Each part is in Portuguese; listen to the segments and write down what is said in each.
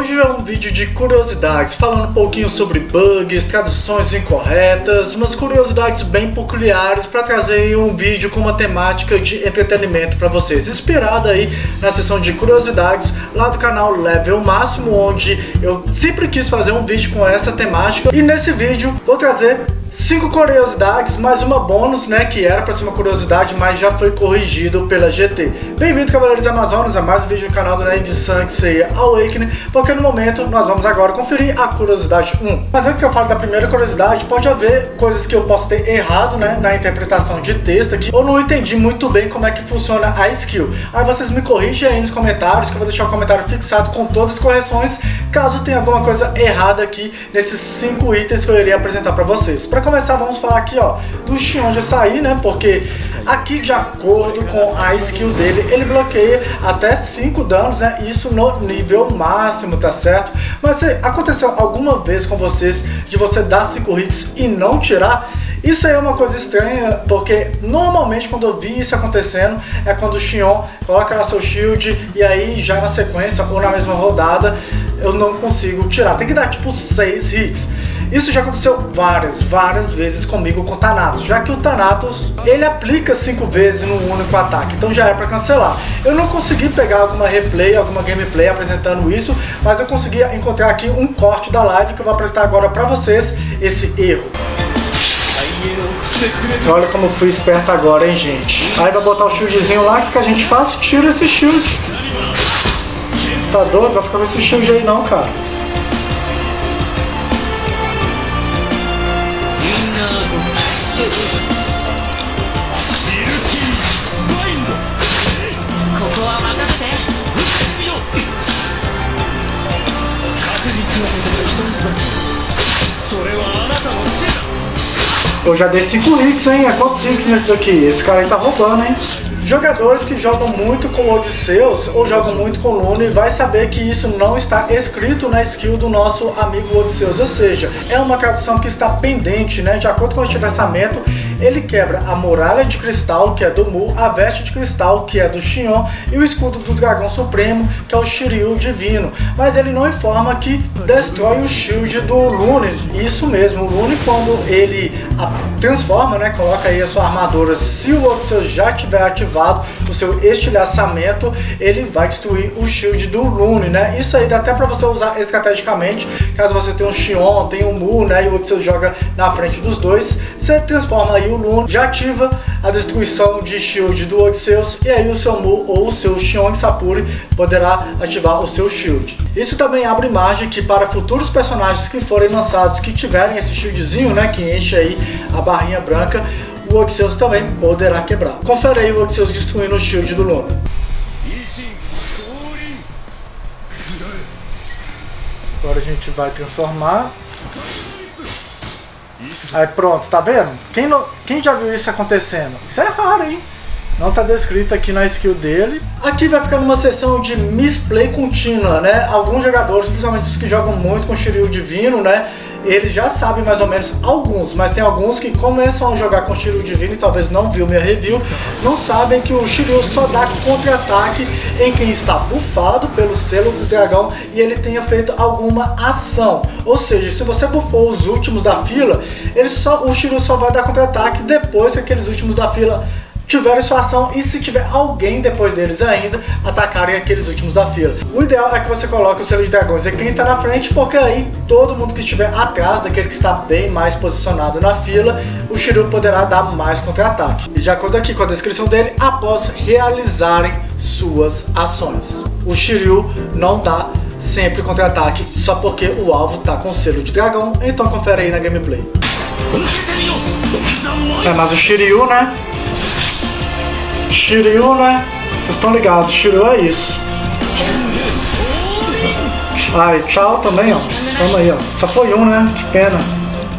Hoje é um vídeo de curiosidades, falando um pouquinho sobre bugs, traduções incorretas, umas curiosidades bem peculiares para trazer um vídeo com uma temática de entretenimento para vocês, inspirado aí na seção de curiosidades lá do canal Level Máximo, onde eu sempre quis fazer um vídeo com essa temática. E nesse vídeo vou trazer 5 curiosidades, mais uma bônus, né, que era pra ser uma curiosidade, mas já foi corrigido pela GT. Bem-vindo, Cavaleiros Amazonas, a mais um vídeo do canal do Nerd de Saint Seiya Awakening, porque no momento nós vamos agora conferir a curiosidade 1. Mas antes que eu fale da primeira curiosidade, pode haver coisas que eu posso ter errado, né, na interpretação de texto aqui, ou não entendi muito bem como é que funciona a skill. Aí vocês me corrigem aí nos comentários, que eu vou deixar o comentário fixado com todas as correções, caso tenha alguma coisa errada aqui nesses 5 itens que eu irei apresentar pra vocês. Para começar, vamos falar aqui, ó, do Shion de sair, né, porque aqui, de acordo com a skill dele, ele bloqueia até 5 danos, né, isso no nível máximo, tá certo? Mas se aconteceu alguma vez com vocês de você dar 5 hits e não tirar, isso aí é uma coisa estranha, porque normalmente quando eu vi isso acontecendo é quando o Shion coloca lá seu shield e aí já na sequência ou na mesma rodada eu não consigo tirar, tem que dar tipo 6 hits. Isso já aconteceu várias vezes comigo com o Thanatos, já que o Thanatos, ele aplica 5 vezes no único ataque, então já era pra cancelar. Eu não consegui pegar alguma replay, alguma gameplay apresentando isso, mas eu consegui encontrar aqui um corte da live que eu vou apresentar agora pra vocês, esse erro. Olha como eu fui esperto agora, hein, gente. Aí vai botar o shieldzinho lá, o que a gente faz? Tira esse shield. Tá doido? Vai ficar com esse shield aí não, cara. Eu já dei 5 hits, hein? É quantos hits nesse daqui? Esse cara aí tá roubando, hein? Jogadores que jogam muito com Odisseus ou jogam muito com Lune vai saber que isso não está escrito na skill do nosso amigo Odisseus, ou seja, é uma tradução que está pendente, né? De acordo com este pensamento, ele quebra a muralha de cristal, que é do Mu, a veste de cristal, que é do Shion, e o escudo do dragão supremo, que é o Shiryu divino, mas ele não informa que destrói o shield do Lune. Isso mesmo, o Lune, quando ele transforma, né, coloca aí a sua armadura, se o Odisseus já tiver ativado o seu estilhaçamento, ele vai destruir o shield do Lune, né? Isso aí dá até pra você usar estrategicamente, caso você tenha um Shion, tenha um Mu, né, e o Odisseus joga na frente dos dois, você transforma aí o Lune, já ativa a destruição de shield do Odisseus, e aí o seu Mu ou o seu Shion Sapuri poderá ativar o seu shield. Isso também abre margem que para futuros personagens que forem lançados, que tiverem esse shieldzinho, né, que enche aí a barrinha branca, o Odisseus também poderá quebrar. Confere aí o Odisseus destruindo o shield do Lune. Agora a gente vai transformar. Aí pronto, tá vendo? Quem já viu isso acontecendo? Isso é raro, hein? Não tá descrito aqui na skill dele. Aqui vai ficar numa sessão de misplay contínua, né? Alguns jogadores, principalmente os que jogam muito com Shiryu divino, né, eles já sabem mais ou menos alguns, mas tem alguns que começam a jogar com o Shiryu divino e talvez não viu minha review, não sabem que o Shiryu só dá contra-ataque em quem está bufado pelo selo do dragão e ele tenha feito alguma ação. Ou seja, se você bufou os últimos da fila, o Shiryu só vai dar contra-ataque depois que aqueles últimos da fila tiverem sua ação e se tiver alguém depois deles ainda, atacarem aqueles últimos da fila. O ideal é que você coloque o selo de dragões e quem está na frente, porque aí todo mundo que estiver atrás daquele que está bem mais posicionado na fila, o Shiryu poderá dar mais contra-ataque. E de acordo aqui com a descrição dele, após realizarem suas ações, o Shiryu não dá sempre contra-ataque só porque o alvo está com o selo de dragão, então confere aí na gameplay. É, mas o Shiryu, né? Shiryu, né? Vocês estão ligados, Shiryu é isso. Ai, tchau também, ó. Tamo aí, ó. Só foi um, né? Que pena.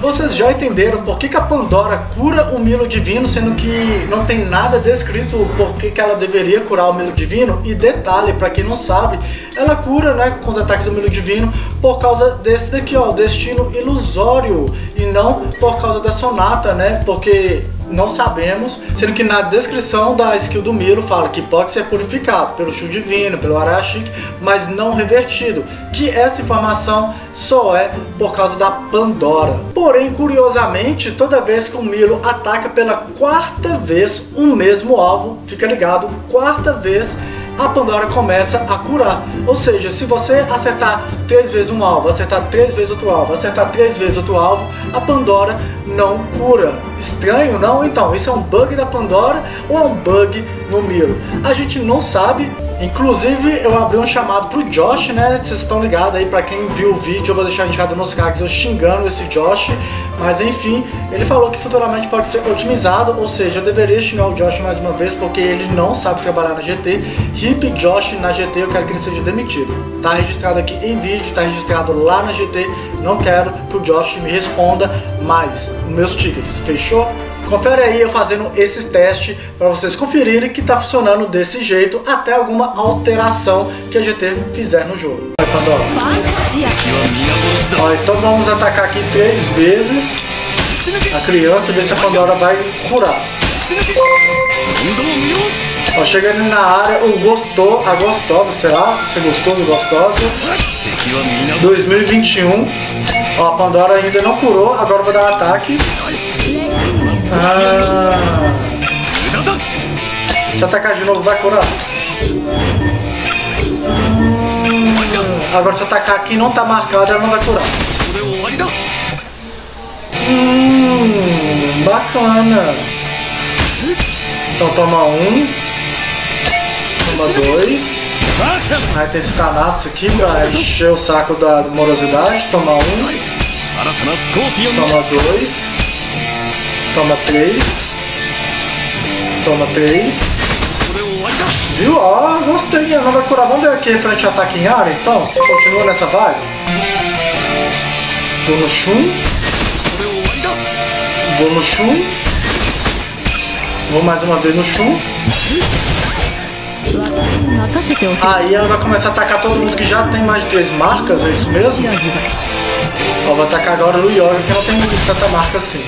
Vocês já entenderam por que que a Pandora cura o Milo divino, sendo que não tem nada descrito por que que ela deveria curar o Milo divino? E detalhe, pra quem não sabe, ela cura, né, com os ataques do Milo divino por causa desse daqui, ó, o destino ilusório, e não por causa da sonata, né? Porque não sabemos, sendo que na descrição da skill do Milo fala que pode ser purificado pelo Shun divino, pelo Arashiki, mas não revertido, que essa informação só é por causa da Pandora. Porém, curiosamente, toda vez que o Milo ataca pela quarta vez o mesmo alvo, fica ligado, quarta vez, a Pandora começa a curar. Ou seja, se você acertar 3 vezes um alvo, acertar 3 vezes outro alvo, acertar 3 vezes outro alvo, a Pandora não cura. Estranho, não? Então, isso é um bug da Pandora ou é um bug no Milo? A gente não sabe. Inclusive, eu abri um chamado pro Josh, né? Vocês estão ligados aí, pra quem viu o vídeo, eu vou deixar indicado nos cards eu xingando esse Josh. Mas enfim, ele falou que futuramente pode ser otimizado, ou seja, eu deveria xingar o Josh mais uma vez, porque ele não sabe trabalhar na GT. Hip Josh na GT, eu quero que ele seja demitido. Tá registrado aqui em vídeo, tá registrado lá na GT, não quero que o Josh me responda mais meus tickets, fechou? Confere aí eu fazendo esses testes para vocês conferirem que tá funcionando desse jeito até alguma alteração que a GT fizer no jogo. Vai, Pandora. Ó, então vamos atacar aqui 3 vezes a criança e ver se a Pandora vai curar. Ó, chegando na área, o gostou, a gostosa, sei lá, se gostoso, gostosa. 2021. Ó, a Pandora ainda não curou, agora vou dar um ataque. Ah. Se atacar de novo vai curar. Agora se atacar aqui não tá marcado, ela não vai curar. Bacana. Então toma 1. Toma 2. Aí tem esse Thanatos aqui pra encher o saco da morosidade. Toma 1. Toma 2. Toma 3. Toma 3. Viu? Ó, oh, gostei. Não vai curar. Vamos ver aqui frente ao ataque em área, então. Se continua nessa vibe. Vou no Shun. Vou no Shun. Vou mais uma vez no Shun. Aí ela vai começar a atacar todo mundo que já tem mais de 3 marcas, é isso mesmo? Ó, vou atacar agora o Yoga, que não tem tanta marca assim.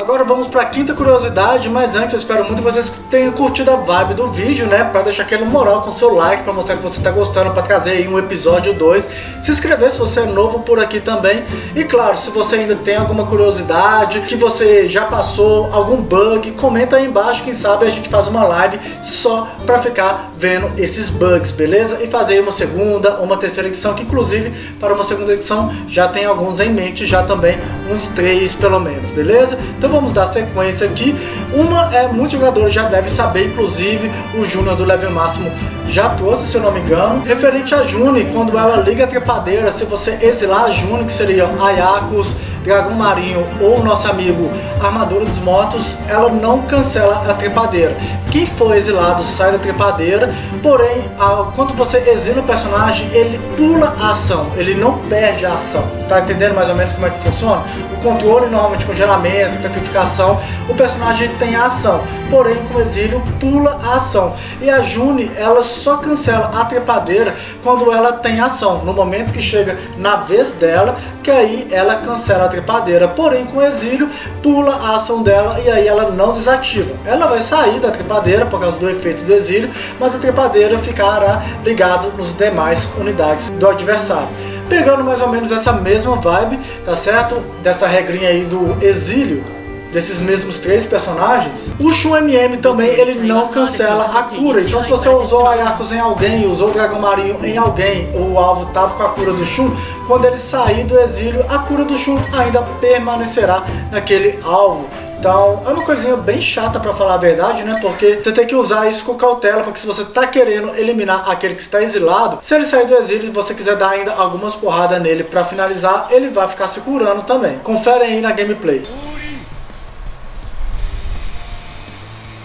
Agora vamos para a quinta curiosidade, mas antes eu espero muito que vocês tenham curtido a vibe do vídeo, né? Para deixar aquele moral com seu like, para mostrar que você está gostando, para trazer aí um episódio 2. Se inscrever se você é novo por aqui também. E claro, se você ainda tem alguma curiosidade, que você já passou algum bug, comenta aí embaixo, quem sabe a gente faz uma live só para ficar vendo esses bugs, beleza? E fazer uma segunda ou uma terceira edição, que inclusive para uma segunda edição já tem alguns em mente, já também uns 3 pelo menos, beleza? Então vamos dar sequência aqui. Uma é, muitos jogadores já devem saber, inclusive o Júnior do Level Máximo já trouxe, se eu não me engano, referente a Juni, quando ela liga a trepadeira, se você exilar a Juni, que seriam Aiacos, Dragão Marinho ou nosso amigo Armadura dos Mortos, ela não cancela a trepadeira. Quem for exilado sai da trepadeira, porém, quando você exila o personagem, ele pula a ação, ele não perde a ação. Tá entendendo mais ou menos como é que funciona? O controle normalmente, congelamento, petrificação, o personagem tem a ação, porém com o exílio pula a ação. E a Juni, ela só cancela a trepadeira quando ela tem ação, no momento que chega na vez dela, que aí ela cancela a trepadeira, porém com o exílio pula a ação dela e aí ela não desativa. Ela vai sair da trepadeira por causa do efeito do exílio, mas a trepadeira ficará ligada nos demais unidades do adversário. Pegando mais ou menos essa mesma vibe, tá certo? Dessa regrinha aí do exílio, desses mesmos 3 personagens, o Shun MM também, ele não cancela a cura. Então se você usou Aiacos em alguém, usou o Dragão Marinho em alguém, o alvo tava com a cura do Shun, quando ele sair do exílio, a cura do Shun ainda permanecerá naquele alvo. Então, é uma coisinha bem chata pra falar a verdade, né? Porque você tem que usar isso com cautela, porque se você tá querendo eliminar aquele que está exilado, se ele sair do exílio e você quiser dar ainda algumas porradas nele pra finalizar, ele vai ficar se curando também. Confere aí na gameplay.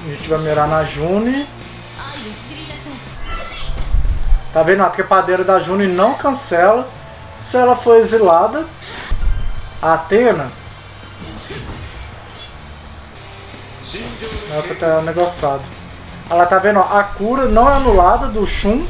A gente vai mirar na Juni. Tá vendo? A trepadeira da Juni não cancela se ela for exilada. A Atena. Ela tá negociado. Ela tá vendo, ó, a cura não é anulada do Shun.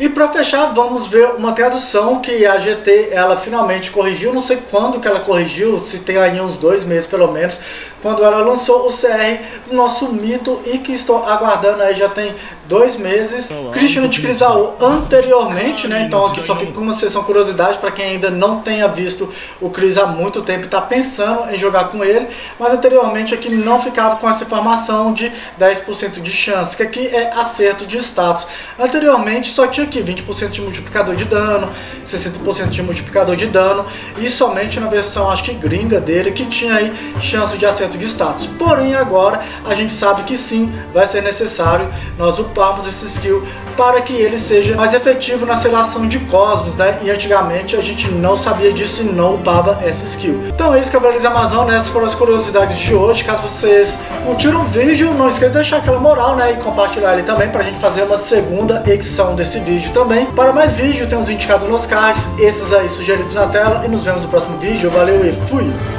E pra fechar, vamos ver uma tradução que a GT, ela finalmente corrigiu, não sei quando que ela corrigiu, se tem aí uns 2 meses pelo menos, quando ela lançou o CR, o nosso mito, e que estou aguardando aí já tem 2 meses. Cristiano de Crisau anteriormente, né, então aqui só fica uma sessão curiosidade para quem ainda não tenha visto o Cris há muito tempo e tá pensando em jogar com ele, mas anteriormente aqui não ficava com essa informação de 10% de chance, que aqui é acerto de status. Anteriormente só tinha aqui 20% de multiplicador de dano, 60% de multiplicador de dano, e somente na versão, acho que gringa dele, que tinha aí chance de acerto de status. Porém agora a gente sabe que sim, vai ser necessário nós uparmos esse skill para que ele seja mais efetivo na seleção de Cosmos, né? E antigamente a gente não sabia disso e não upava essa skill. Então é isso, Cavaleiros da Amazônia, essas foram as curiosidades de hoje. Caso vocês curtiram o vídeo, não esqueça de deixar aquela moral, né? E compartilhar ele também para a gente fazer uma segunda edição desse vídeo. Também para mais vídeos tem os indicados nos cards, esses aí sugeridos na tela, e nos vemos no próximo vídeo. Valeu e fui!